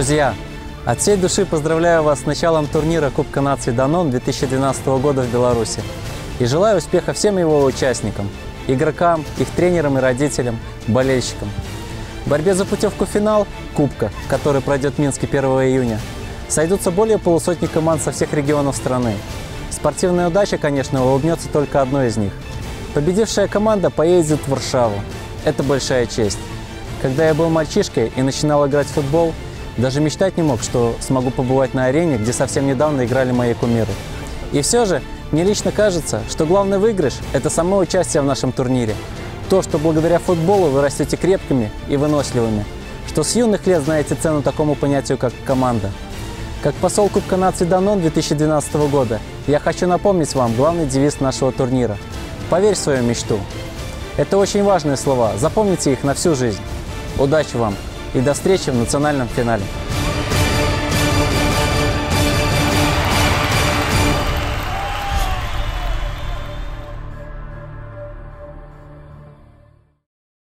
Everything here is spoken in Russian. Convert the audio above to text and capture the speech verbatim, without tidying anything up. Друзья, от всей души поздравляю вас с началом турнира Кубка Наций Данон две тысячи двенадцатого года в Беларуси и желаю успеха всем его участникам, игрокам, их тренерам и родителям, болельщикам. В борьбе за путевку в финал Кубка, который пройдет в Минске первого июня, сойдутся более полусотни команд со всех регионов страны. Спортивная удача, конечно, улыбнется только одной из них. Победившая команда поедет в Варшаву. Это большая честь. Когда я был мальчишкой и начинал играть в футбол, даже мечтать не мог, что смогу побывать на арене, где совсем недавно играли мои кумиры. И все же, мне лично кажется, что главный выигрыш – это само участие в нашем турнире. То, что благодаря футболу вы растете крепкими и выносливыми, что с юных лет знаете цену такому понятию, как команда. Как посол Кубка Наций Данон две тысячи двенадцатого года, я хочу напомнить вам главный девиз нашего турнира – «Поверь в свою мечту». Это очень важные слова, запомните их на всю жизнь. Удачи вам и до встречи в национальном финале.